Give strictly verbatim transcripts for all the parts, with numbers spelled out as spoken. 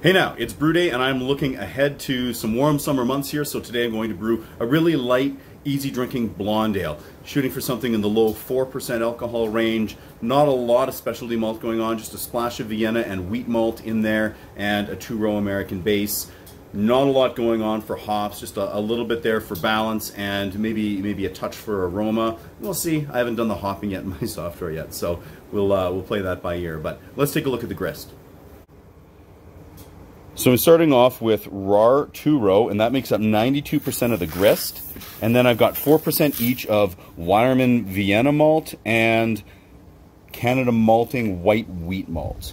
Hey now, it's brew day and I'm looking ahead to some warm summer months here, so today I'm going to brew a really light, easy drinking blonde ale. Shooting for something in the low four percent alcohol range, not a lot of specialty malt going on, just a splash of Vienna and wheat malt in there and a two-row American base. Not a lot going on for hops, just a, a little bit there for balance and maybe maybe a touch for aroma. We'll see, I haven't done the hopping yet in my software yet, so we'll, uh, we'll play that by ear, but let's take a look at the grist. So we're starting off with Rahr two row, and that makes up ninety-two percent of the grist. And then I've got four percent each of Weyerman Vienna malt and Canada malting white wheat malt.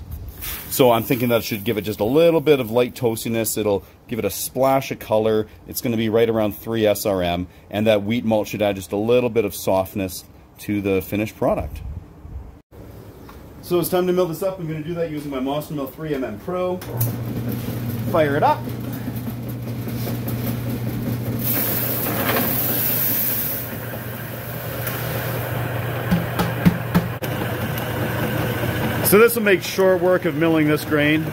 So I'm thinking that should give it just a little bit of light toastiness. It'll give it a splash of color. It's going to be right around three S R M, and that wheat malt should add just a little bit of softness to the finished product. So it's time to mill this up. I'm going to do that using my Monster Mill three M M Pro. Fire it up. So this will make short work of milling this grain.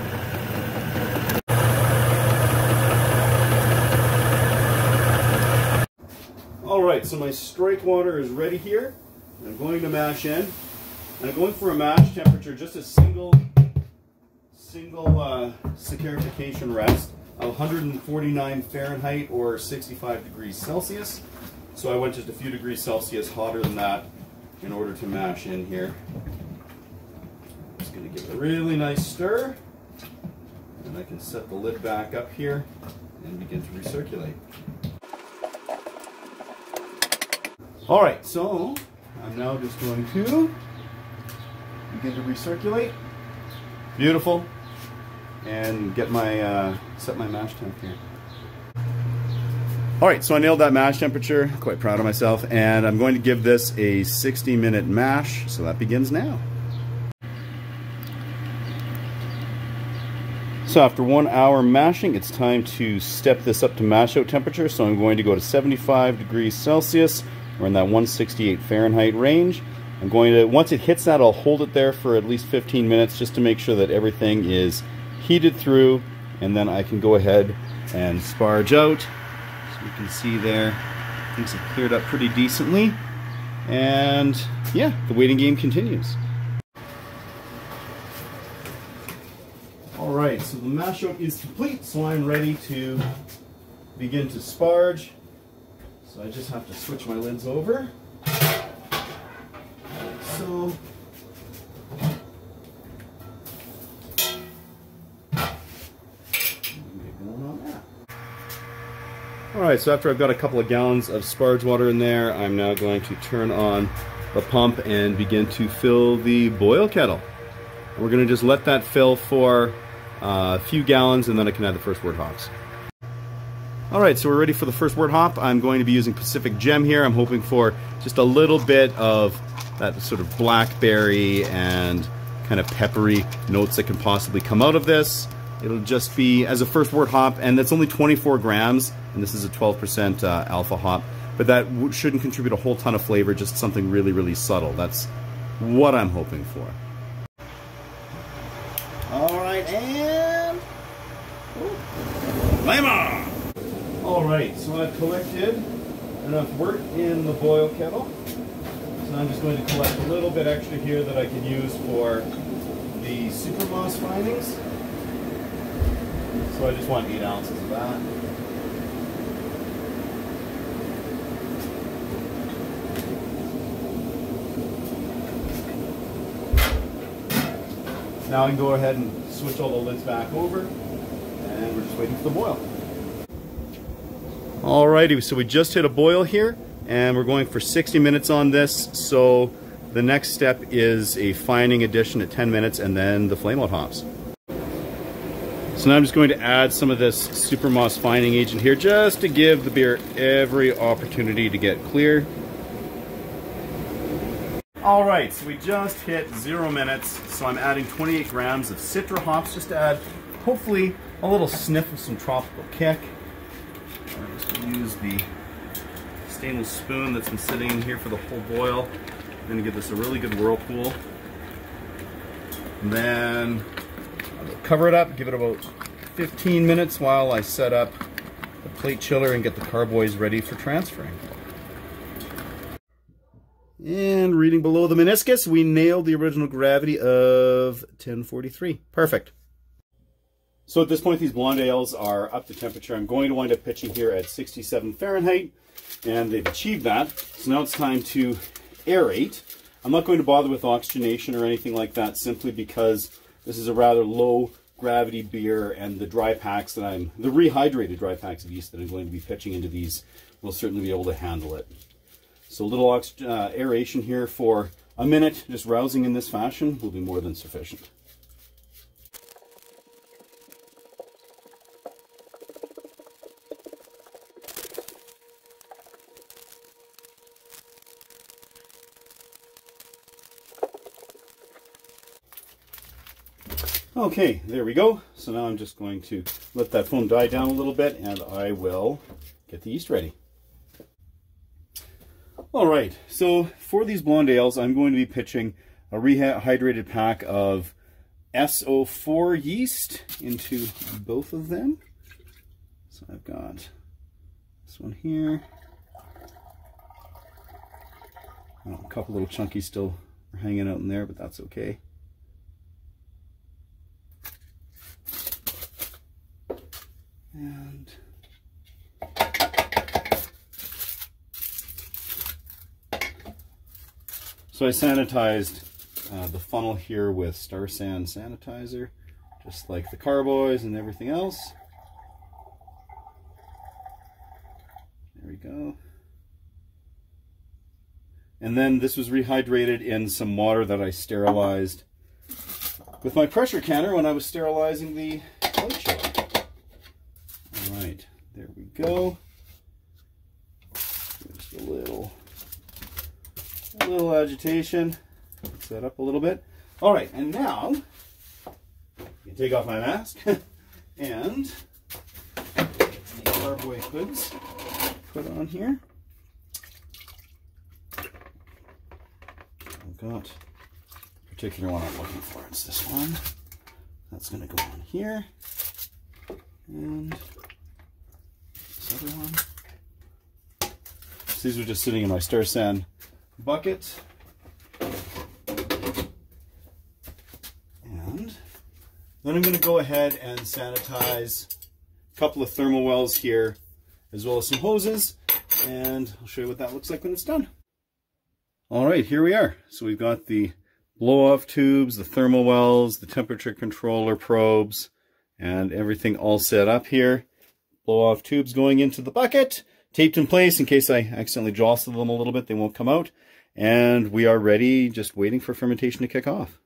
All right, so my strike water is ready here. I'm going to mash in. And I'm going for a mash temperature, just a single, single uh, saccharification rest of one hundred forty-nine Fahrenheit or sixty-five degrees Celsius. So I went just a few degrees Celsius hotter than that in order to mash in here. I'm just going to give it a really nice stir, and I can set the lid back up here and begin to recirculate. All right, so I'm now just going to begin to recirculate. Beautiful. And get my, uh, set my mash temp here. All right, so I nailed that mash temperature. Quite proud of myself. And I'm going to give this a sixty minute mash. So that begins now. So after one hour mashing, it's time to step this up to mash out temperature. So I'm going to go to seventy-five degrees Celsius. We're in that one sixty-eight Fahrenheit range. I'm going to, once it hits that, I'll hold it there for at least fifteen minutes just to make sure that everything is heated through, and then I can go ahead and sparge out. So you can see there, things have cleared up pretty decently. And yeah, the waiting game continues. All right, so the mashup is complete, so I'm ready to begin to sparge. So I just have to switch my lids over. So, alright, so after I've got a couple of gallons of sparge water in there, I'm now going to turn on the pump and begin to fill the boil kettle. We're going to just let that fill for uh, a few gallons, and then I can add the first wort hops. All right, so we're ready for the first wort hop. I'm going to be using Pacific Gem here. I'm hoping for just a little bit of that sort of blackberry and kind of peppery notes that can possibly come out of this. It'll just be as a first wort hop, and that's only twenty-four grams, and this is a twelve percent uh, alpha hop, but that shouldn't contribute a whole ton of flavor, just something really, really subtle. That's what I'm hoping for. All right, and... flame on! All right, so I've collected enough wort in the boil kettle. So I'm just going to collect a little bit extra here that I can use for the Super Moss findings. So I just want eight ounces of that. Now I can go ahead and switch all the lids back over, and we're just waiting for the boil. Alrighty, so we just hit a boil here, and we're going for sixty minutes on this, so the next step is a fining addition at ten minutes, and then the flame out hops. So now I'm just going to add some of this Super Moss fining agent here, just to give the beer every opportunity to get clear. Alright, so we just hit zero minutes, so I'm adding twenty-eight grams of Citra hops, just to add, hopefully, a little sniff of some tropical kick. I'm just going to use the stainless spoon that's been sitting in here for the whole boil. I'm going to give this a really good whirlpool. And then I'll cover it up, give it about fifteen minutes while I set up the plate chiller and get the carboys ready for transferring. And reading below the meniscus, we nailed the original gravity of ten forty-three. Perfect. So at this point, these blonde ales are up to temperature. I'm going to wind up pitching here at sixty-seven Fahrenheit, and they've achieved that. So now it's time to aerate. I'm not going to bother with oxygenation or anything like that, simply because this is a rather low gravity beer, and the dry packs that I'm, the rehydrated dry packs of yeast that I'm going to be pitching into these will certainly be able to handle it. So a little oxygen, uh, aeration here for a minute, just rousing in this fashion, will be more than sufficient. Okay, there we go. So now I'm just going to let that foam die down a little bit, and I will get the yeast ready. All right, so for these blonde ales, I'm going to be pitching a rehydrated pack of S O four yeast into both of them. So I've got this one here. Oh, a couple little chunkies still are hanging out in there, but that's okay. And so I sanitized uh, the funnel here with Star Sand sanitizer, just like the carboys and everything else. There we go. And then this was rehydrated in some water that I sterilized with my pressure canner when I was sterilizing the plate chiller. Right, there we go. Just a little, a little agitation. Mix that up a little bit. All right, and now I can take off my mask and the carboy hoods put on here. I've got a particular one I'm looking for. It's this one. That's going to go on here. And one. So these are just sitting in my Star Sand bucket, and then I'm going to go ahead and sanitize a couple of thermal wells here, as well as some hoses, and I'll show you what that looks like when it's done. All right, here we are. So we've got the blow-off tubes, the thermal wells, the temperature controller probes, and everything all set up here. Blow-off tubes going into the bucket, taped in place in case I accidentally jostle them a little bit, they won't come out. And we are ready, just waiting for fermentation to kick off.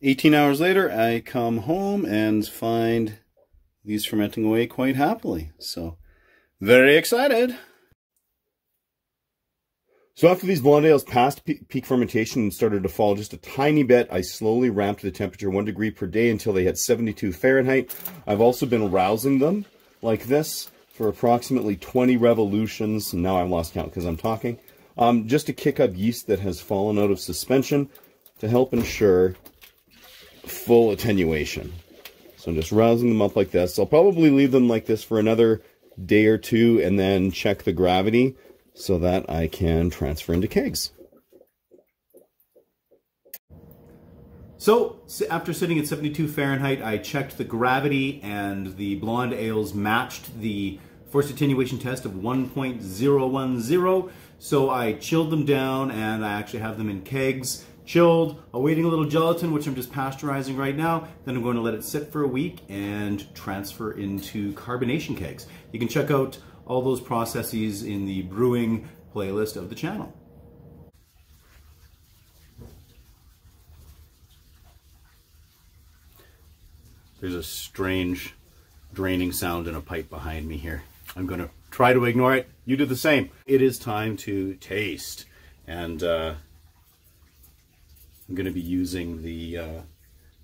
eighteen hours later, I come home and find these fermenting away quite happily. So, very excited. So after these blonde ales passed peak fermentation and started to fall just a tiny bit, I slowly ramped the temperature one degree per day until they hit seventy-two Fahrenheit. I've also been rousing them like this for approximately twenty revolutions. Now I've lost count because I'm talking. Um, just to kick up yeast that has fallen out of suspension to help ensure full attenuation. So I'm just rousing them up like this. I'll probably leave them like this for another day or two and then check the gravity, so that I can transfer into kegs. So after sitting at seventy-two Fahrenheit, I checked the gravity, and the blonde ales matched the forced attenuation test of one point zero one zero. So I chilled them down, and I actually have them in kegs, chilled, awaiting a little gelatin, which I'm just pasteurizing right now. Then I'm going to let it sit for a week and transfer into carbonation kegs. You can check out all those processes in the brewing playlist of the channel. There's a strange draining sound in a pipe behind me here. I'm going to try to ignore it. You do the same. It is time to taste, and uh, I'm going to be using the uh,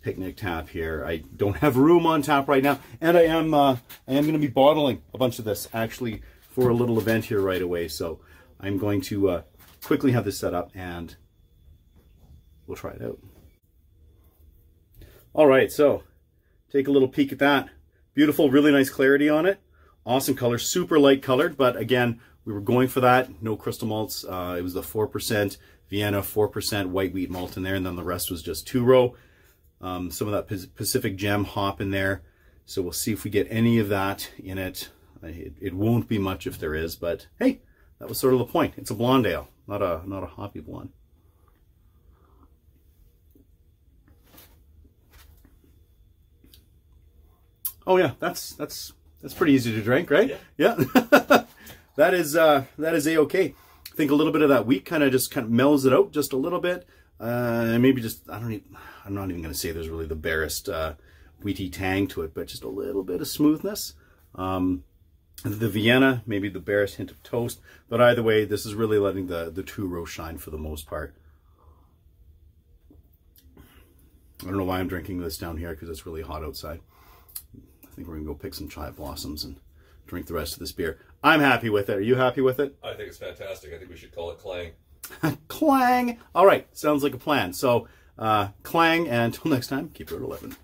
picnic tap here. I don't have room on tap right now, and I am uh, I am going to be bottling a bunch of this actually for a little event here right away. So I'm going to uh, quickly have this set up, and we'll try it out. All right, so Take a little peek at that. Beautiful, really nice clarity on it. Awesome color, super light colored, but again, we were going for that. No crystal malts. Uh, it was the four percent Vienna, four percent white wheat malt in there, and then the rest was just two-row. Um, some of that Pacific Gem hop in there. So we'll see if we get any of that in it. It, it won't be much if there is, but hey, that was sort of the point. It's a blonde ale, not a, not a hoppy blonde. Oh yeah, that's that's that's pretty easy to drink, right? Yeah. Yeah. That is uh, that is a-okay. I think a little bit of that wheat kind of just kind of mellows it out just a little bit. Uh, maybe just I don't even I'm not even going to say there's really the barest uh, wheaty tang to it, but just a little bit of smoothness. Um, the Vienna, maybe the barest hint of toast, but either way, this is really letting the the two row shine for the most part. I don't know why I'm drinking this down here because it's really hot outside. I think we're gonna go pick some chive blossoms and drink the rest of this beer. I'm happy with it. Are you happy with it? I think it's fantastic. I think we should call it Clang. Clang! All right, sounds like a plan. So, uh, Clang, and until next time, keep it at eleven.